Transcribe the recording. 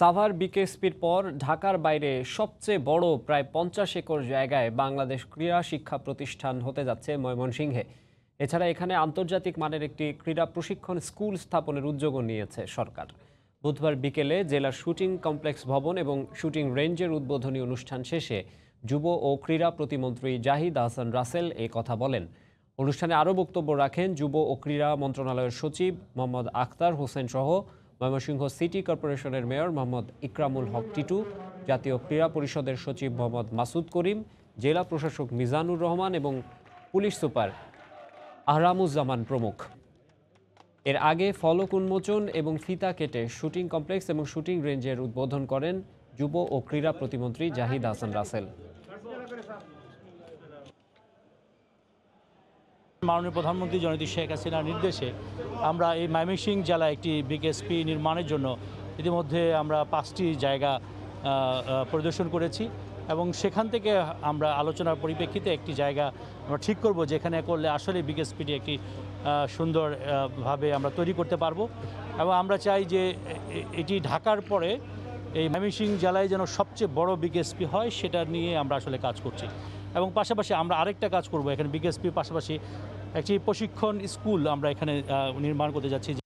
সাভার বিকেএসপির পর ঢাকার বাইরে সবচেয়ে বড় প্রায় 50 একর জায়গায় বাংলাদেশ ক্রীড়া শিক্ষা প্রতিষ্ঠান হতে যাচ্ছে ময়মনসিংহে। এছাড়া এখানে আন্তর্জাতিক মানের একটি ক্রীড়া প্রশিক্ষণ স্কুল স্থাপনের উদ্যোগও নিয়েছে সরকার। বুধবার বিকেলে জেলা শুটিং কমপ্লেক্স ভবন এবং শুটিং রেঞ্জের উদ্বোধনী অনুষ্ঠান শেষে যুব ও ক্রীড়া প্রতিমন্ত্রী জাহিদ হসান রাসেল এই কথা বলেন। অনুষ্ঠানে আরও বক্তব্য রাখেন যুব ও ক্রীড়া মন্ত্রণালয়ের সচিব মোহাম্মদ আক্তার হোসেন সহ ময়মনসিংহ সিটি কর্পোরেশনের মেয়র মোহাম্মদ ইকরামুল হক টিটু, জাতীয় ক্রীড়া পরিষদের সচিব মোহাম্মদ মাসুদ করিম, জেলা প্রশাসক মিজানুর রহমান এবং পুলিশ সুপার আহরামুল জামান প্রমুখ। এর আগে ফলক উন্মোচন এবং ফিতা কেটে শুটিং কমপ্লেক্স এবং শুটিং রেঞ্জের উদ্বোধন করেন যুব ও ক্রীড়া প্রতিমন্ত্রী জাহিদ হসান রাসেল। মাননীয় প্রধানমন্ত্রী জননেত্রী শেখ হাসিনার নির্দেশে আমরা এই ময়মনসিংহ জেলায় একটি বিকেএসপি নির্মাণের জন্য ইতিমধ্যে আমরা 5টি জায়গা পরিদর্শন করেছি এবং সেখান থেকে আমরা আলোচনার পরিপ্রেক্ষিতে একটি জায়গা আমরা ঠিক করব, যেখানে করলে আসলে বিকেএসপিটি একটি সুন্দরভাবে আমরা তৈরি করতে পারব। এবং আমরা চাই যে এটি ঢাকার পরে এই ময়মনসিংহ জেলায় যেন সবচেয়ে বড় বিকেএসপি হয়, সেটা নিয়ে আমরা আসলে কাজ করছি। এবং পাশাপাশি আমরা আরেকটা কাজ করব, এখানে বিকেএসপির পাশাপাশি একটি প্রশিক্ষণ স্কুল আমরা এখানে নির্মাণ করতে যাচ্ছি।